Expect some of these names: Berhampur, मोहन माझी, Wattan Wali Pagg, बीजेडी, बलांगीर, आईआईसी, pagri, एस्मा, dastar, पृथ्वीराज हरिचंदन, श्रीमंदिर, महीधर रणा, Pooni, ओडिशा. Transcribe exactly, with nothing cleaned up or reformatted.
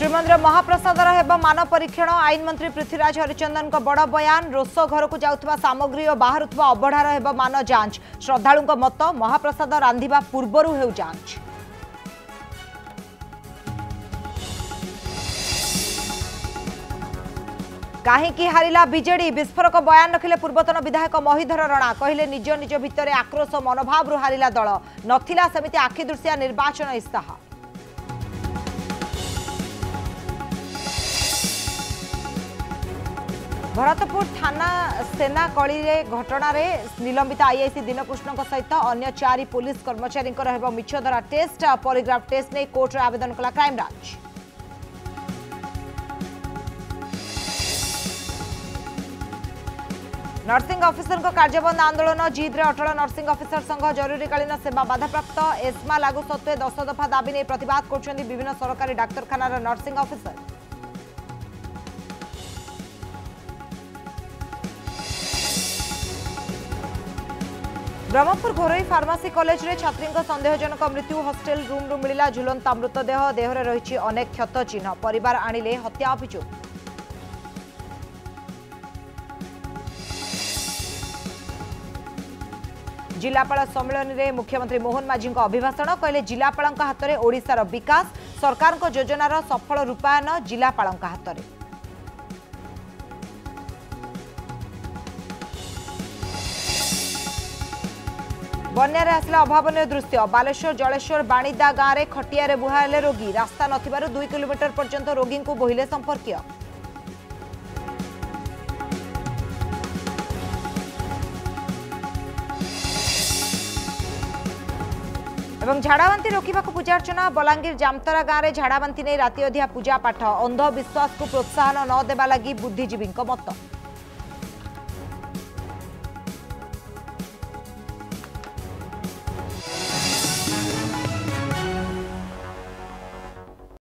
श्रीमंदिर महाप्रसादर होगा मान परीक्षण। आईन मंत्री पृथ्वीराज हरिचंदन का बड़ बयान। रोष घर को जाउथवा सामग्री और बाहरुथवा अबढ़ार होगा मान जांच। श्रद्धालुंक मत महाप्रसाद रांधिबा पूर्वरु हेउ जांच। काहेकि हारिला बीजेडी विस्फोरक बयान रखिले पूर्वतन विधायक महीधर रणा। कहले निज निज भितर आक्रोश मनोभाव हारिला दल नथिला समिति आखिदृशिया निर्वाचन इस्ताहा। भरतपुर थाना सेना कली घटना रे निलंबित आईआईसी दीनकृष्ण सहित अन्य चारि पुलिस कर्मचारी मिछधरा टेस्ट पॉलीग्राफ टेस्ट ने कोर्ट रे आवेदन कला क्राइमब्रांच। नर्सिंग ऑफिसर को कार्यबंद आंदोलन जिद्रे अटल। नर्सिंग ऑफिसर संघ जरूरीकालीन सेवा बाधाप्राप्त एस्मा लागू सत्वे दस दफा दाबी ने प्रतिवाद करछन्ती विभिन्न सरकारी डाक्तरखानार नर्सिंग ऑफिसर। ब्रह्मपुर घोरई फार्मासी कॉलेज रे छात्री संदेहजनक मृत्यु। हॉस्टल रूम रु मिलिला झुलंता मृतदेह। देहरे रहिछि अनेक क्षत चिन्ह। परिवार आणिले हत्या अभियोग। जिलापाल सम्मेलन में मुख्यमंत्री मोहन माझी अभिभाषण। कहले जिलापाल हाथ में ओडिशार विकास। सरकार को योजनार सफल रूपायन जिलापाल हाथ में। बन्या रे आसला अभावनीय दृश्य। बालेश्वर जलेश्वर बाणीदा गाँव में खटिया बुहाले रोगी। रास्ता नथिबारु दुई किलोमीटर पर्यंत रोगी को बोहिले संपर्कीय। एवं झाड़ाबांति रोकने को पूजार्चना। बलांगीर जामतरा गाँव में झाड़ाबांति नहीं राति अधिया पूजा पाठ। अंधविश्वास को प्रोत्साहन न देवा लगी बुद्धिजीवी मत।